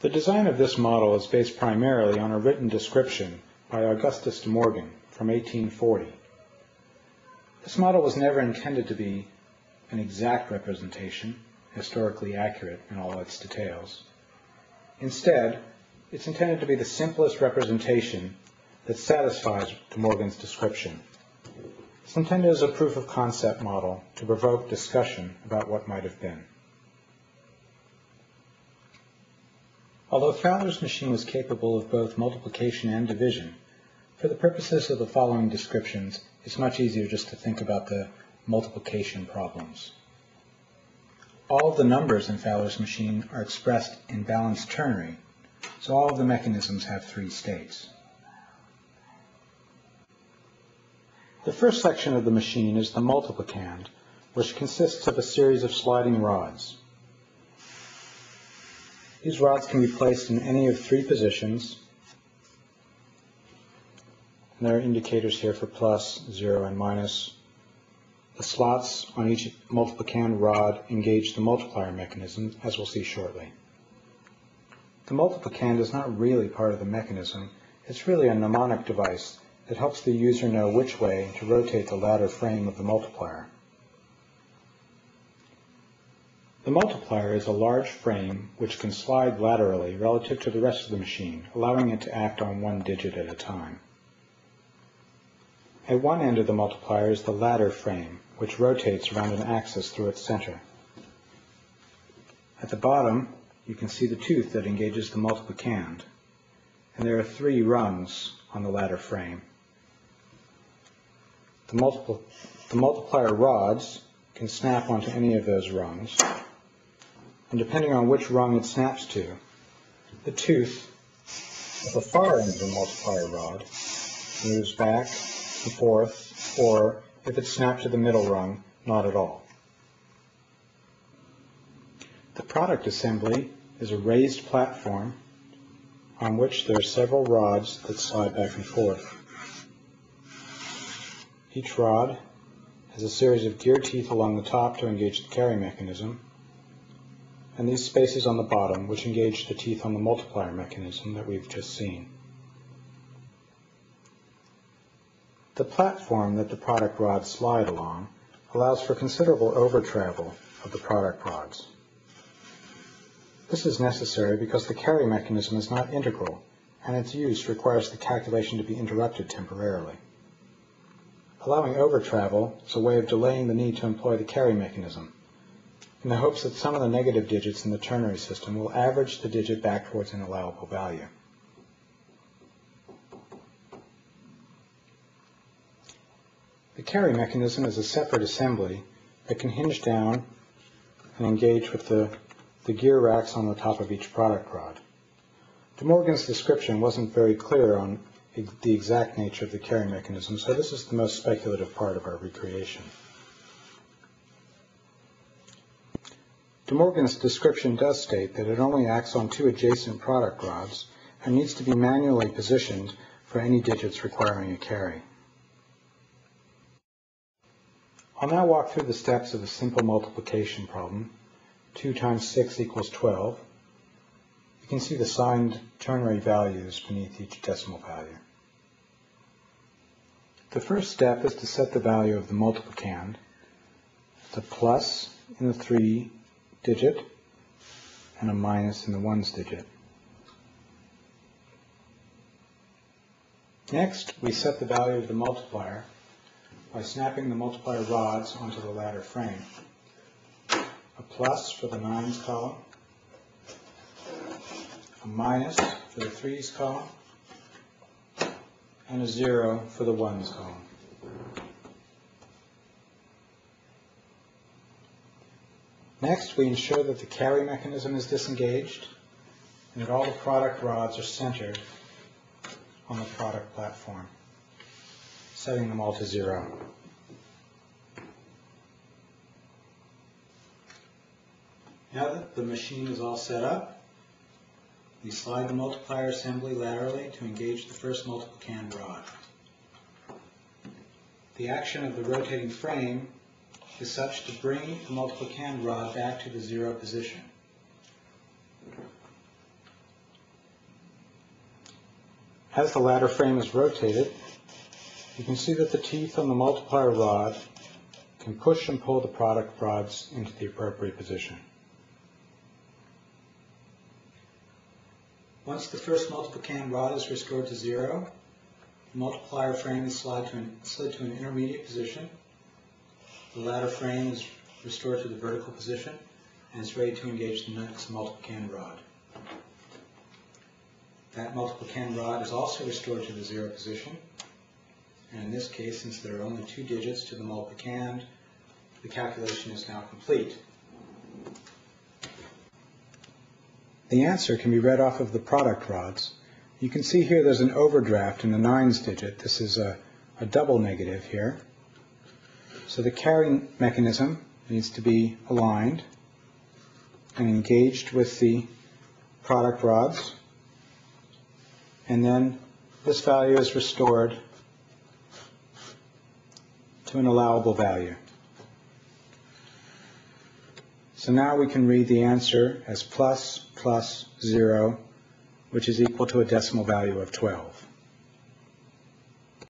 The design of this model is based primarily on a written description by Augustus de Morgan from 1840. This model was never intended to be an exact representation, historically accurate in all its details. Instead, it's intended to be the simplest representation that satisfies de Morgan's description. It's intended as a proof of concept model to provoke discussion about what might have been. Although Fowler's machine was capable of both multiplication and division, for the purposes of the following descriptions, it's much easier just to think about the multiplication problems. All of the numbers in Fowler's machine are expressed in balanced ternary, so all of the mechanisms have three states. The first section of the machine is the multiplicand, which consists of a series of sliding rods. These rods can be placed in any of three positions, and there are indicators here for plus, zero, and minus. The slots on each multiplicand rod engage the multiplier mechanism, as we'll see shortly. The multiplicand is not really part of the mechanism. It's really a mnemonic device that helps the user know which way to rotate the latter frame of the multiplier. The multiplier is a large frame which can slide laterally relative to the rest of the machine, allowing it to act on one digit at a time. At one end of the multiplier is the ladder frame, which rotates around an axis through its center. At the bottom, you can see the tooth that engages the multiplicand, and there are three rungs on the ladder frame. The multiplier rods can snap onto any of those rungs, and depending on which rung it snaps to, the tooth at the far end of the multiplier rod moves back and forth, or if it snapped to the middle rung, not at all. The product assembly is a raised platform on which there are several rods that slide back and forth. Each rod has a series of gear teeth along the top to engage the carry mechanism, and these spaces on the bottom which engage the teeth on the multiplier mechanism that we've just seen. The platform that the product rods slide along allows for considerable over-travel of the product rods. This is necessary because the carry mechanism is not integral, and its use requires the calculation to be interrupted temporarily. Allowing over-travel is a way of delaying the need to employ the carry mechanism, in the hopes that some of the negative digits in the ternary system will average the digit back towards an allowable value. The carry mechanism is a separate assembly that can hinge down and engage with the gear racks on the top of each product rod. De Morgan's description wasn't very clear on the exact nature of the carry mechanism, so this is the most speculative part of our recreation. De Morgan's description does state that it only acts on two adjacent product rods and needs to be manually positioned for any digits requiring a carry. I'll now walk through the steps of a simple multiplication problem. 2 times 6 equals 12. You can see the signed ternary values beneath each decimal value. The first step is to set the value of the multiplicand. It's a plus in the 3 digit and a minus in the 1's digit. Next, we set the value of the multiplier by snapping the multiplier rods onto the ladder frame. A plus for the 9's column, a minus for the 3's column, and a 0 for the 1's column. Next, we ensure that the carry mechanism is disengaged and that all the product rods are centered on the product platform, setting them all to 0. Now that the machine is all set up, we slide the multiplier assembly laterally to engage the first multiplicand rod. The action of the rotating frame is such to bring the multiplicand rod back to the 0 position. As the latter frame is rotated, you can see that the teeth on the multiplier rod can push and pull the product rods into the appropriate position. Once the first multiplicand rod is restored to zero, the multiplier frame is slid to an intermediate position. The latter frame is restored to the vertical position and is ready to engage the next multiplicand rod. That multiplicand rod is also restored to the zero position, and in this case, since there are only two digits to the multiplicand, the calculation is now complete. The answer can be read off of the product rods. You can see here there's an overdraft in the nines digit. This is a double negative here. So the carrying mechanism needs to be aligned and engaged with the product rods. And then this value is restored to an allowable value. So now we can read the answer as plus plus 0, which is equal to a decimal value of 12.